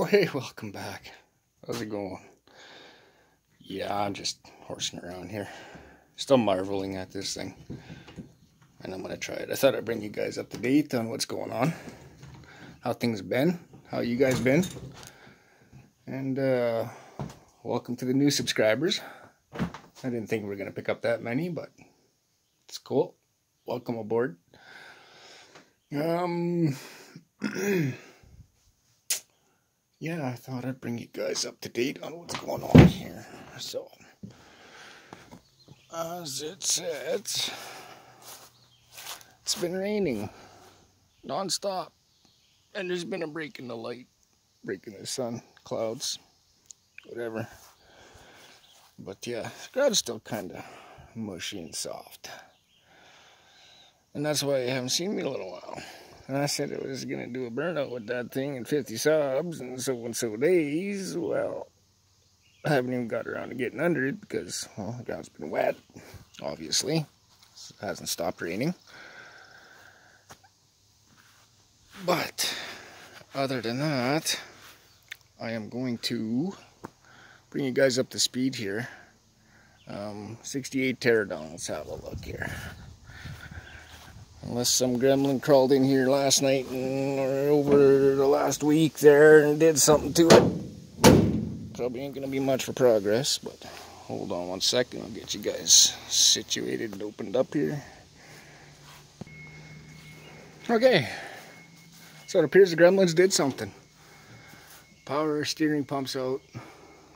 Oh, hey, welcome back. How's it going? Yeah, I'm just horsing around here. Still marveling at this thing. And I'm going to try it. I thought I'd bring you guys up to date on what's going on. How things been. How you guys been. And welcome to the new subscribers. I didn't think we were going to pick up that many, but it's cool. Welcome aboard. Yeah, I thought I'd bring you guys up to date on what's going on here. So, as it says, it's been raining non-stop. And there's been a break in the light, break in the sun, clouds, whatever. But yeah, the ground's still kind of mushy and soft. And that's why you haven't seen me in a little while. And I said I was going to do a burnout with that thing in 50 subs and so days. Well, I haven't even got around to getting under it because, well, the ground's been wet, obviously. So it hasn't stopped raining. But other than that, I am going to bring you guys up to speed here. 68 pterodon, let's have a look here. Unless some gremlin crawled in here last night or over the last week there and did something to it. Probably ain't going to be much for progress, but hold on one second. I'll get you guys situated and opened up here. Okay. So it appears the gremlins did something. Power steering pumps out.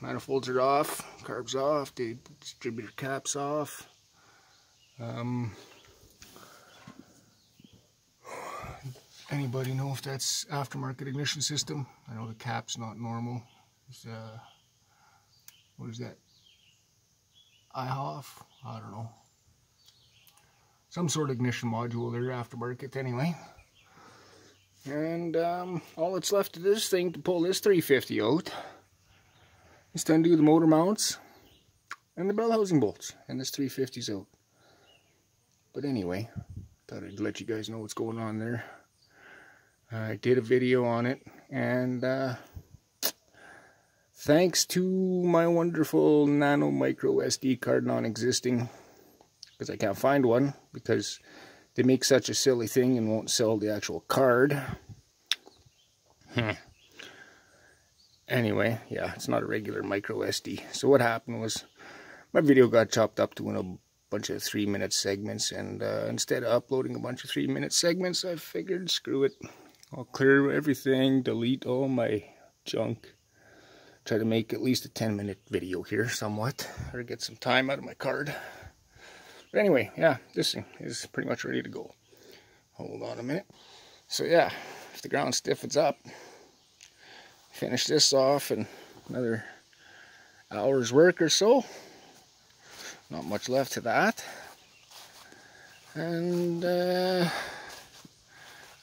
Manifolds are off. Carbs off. The distributor caps off. Anybody know if that's aftermarket ignition system? I know the cap's not normal. It's, what is that? IHOF? I don't know. Some sort of ignition module there, aftermarket anyway. And all that's left of this thing to pull this 350 out is to undo the motor mounts and the bell housing bolts. And this 350's out. But anyway, thought I'd let you guys know what's going on there. I did a video on it, and thanks to my wonderful nano micro SD card non-existing, because I can't find one, because they make such a silly thing and won't sell the actual card. Anyway, yeah, it's not a regular micro SD. So what happened was my video got chopped up to a bunch of 3-minute segments, and instead of uploading a bunch of 3-minute segments, I figured, screw it. I'll clear everything, delete all my junk, try to make at least a 10-minute video here somewhat, or get some time out of my card. But anyway, yeah, this thing is pretty much ready to go. Hold on a minute. So yeah, if the ground stiffens up, finish this off in another hour's work or so. Not much left to that. And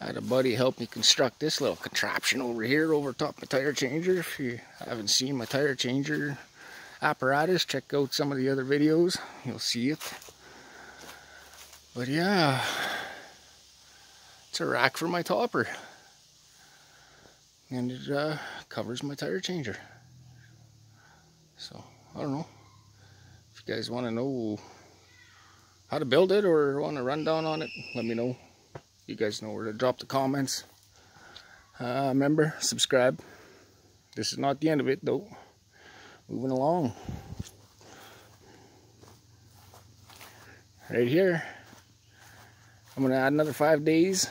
I had a buddy help me construct this little contraption over here, over top my tire changer. If you haven't seen my tire changer apparatus, check out some of the other videos. You'll see it. But yeah, it's a rack for my topper. And it covers my tire changer. So, I don't know. If you guys want to know how to build it or want a rundown on it, let me know. You guys know where to drop the comments. Remember, subscribe. This is not the end of it, though. Moving along. Right here. I'm going to add another 5 days.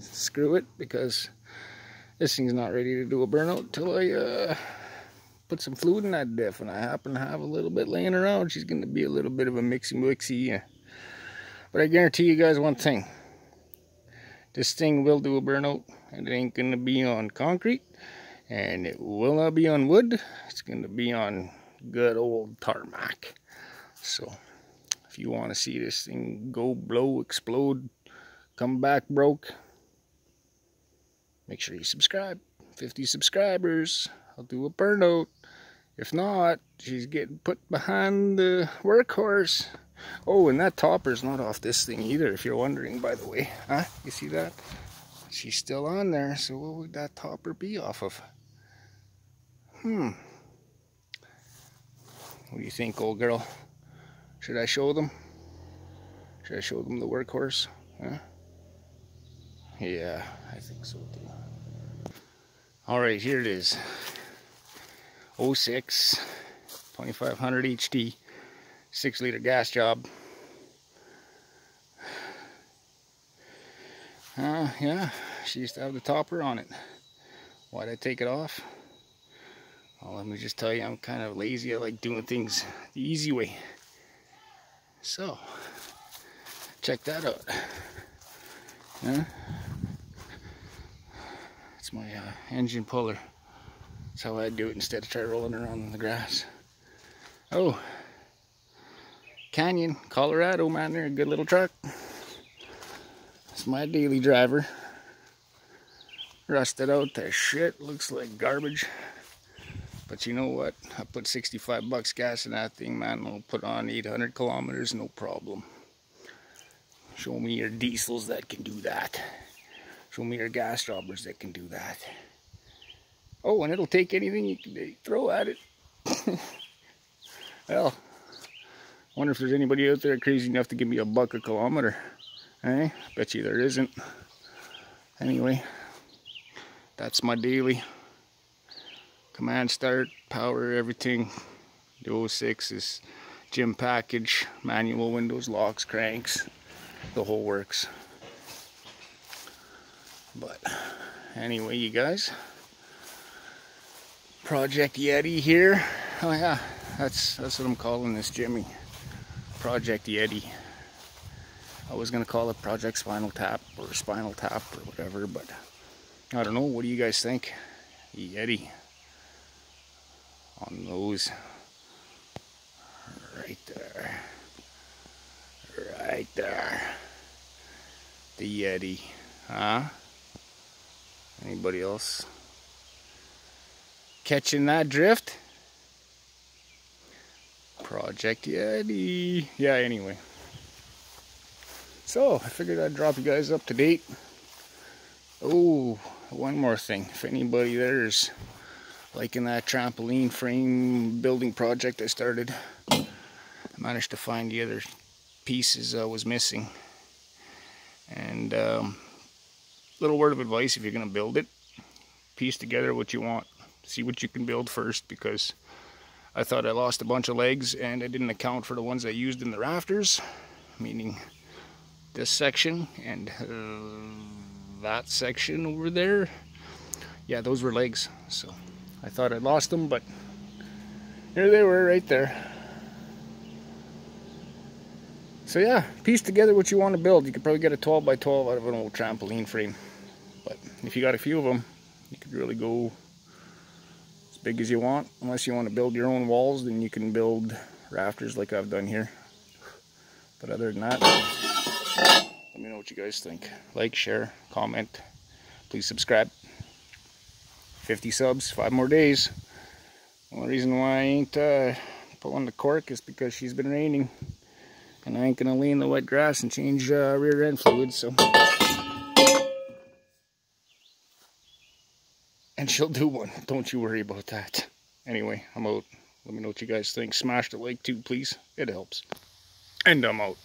Screw it, because this thing's not ready to do a burnout till I put some fluid in that diff. And I happen to have a little bit laying around. She's going to be a little bit of a mixy-mixy. But I guarantee you guys one thing. This thing will do a burnout, and it ain't going to be on concrete, and it will not be on wood. It's going to be on good old tarmac. So, if you want to see this thing go, blow, explode, come back broke, make sure you subscribe. 50 subscribers, I'll do a burnout. If not, she's getting put behind the workhorse. Oh, and that topper's not off this thing either, if you're wondering, by the way. Huh? You see that? She's still on there, so what would that topper be off of? What do you think, old girl? Should I show them? Should I show them the workhorse? Huh? Yeah, I think so too. Alright, here it is. 06, 2500 HT, 6 liter gas job. Yeah, she used to have the topper on it. Why'd I take it off? Well, let me just tell you, I'm kind of lazy. I like doing things the easy way. So, check that out. Yeah. It's my engine puller. That's how I do it instead of try rolling around on the grass. Oh, Canyon, Colorado, man, they're a good little truck. It's my daily driver. Rusted out to shit, looks like garbage. But you know what? I put $65 gas in that thing, man. I'll put on 800 kilometers, no problem. Show me your diesels that can do that. Show me your gas jobbers that can do that. Oh, and it'll take anything you can throw at it. Well, I wonder if there's anybody out there crazy enough to give me $1 a kilometer. Eh? Bet you there isn't. Anyway, that's my daily. Command start, power, everything. The 06 is gym package, manual, windows, locks, cranks, the whole works. But anyway, you guys, Project Yeti here. Oh yeah, that's what I'm calling this Jimmy. Project Yeti. I was gonna call it Project Spinal Tap or Spinal Tap or whatever, but I don't know. What do you guys think? Yeti. On those right there, the Yeti, huh? Anybody else catching that drift? Project Yeti. Yeah, anyway, so I figured I'd drop you guys up to date. Oh, one more thing, if anybody there's liking that trampoline frame building project I started. I managed to find the other pieces I was missing. And little word of advice, if you're going to build it, piece together what you want. See what you can build first, because I thought I lost a bunch of legs and I didn't account for the ones I used in the rafters, meaning this section and that section over there. Yeah, those were legs, so I thought I lost them, but here they were right there. So yeah, piece together what you want to build. You could probably get a 12 by 12 out of an old trampoline frame. But if you got a few of them, you could really go as big as you want. Unless you want to build your own walls, then you can build rafters like I've done here. But other than that, let me know what you guys think. Like, share, comment, please subscribe. 50 subs, 5 more days. The only reason why I ain't pulling the cork is because she's been raining. And I ain't gonna lay in the wet grass and change rear end fluid, so. And she'll do one, don't you worry about that. Anyway, I'm out. Let me know what you guys think. Smash the like too, please. It helps. And I'm out.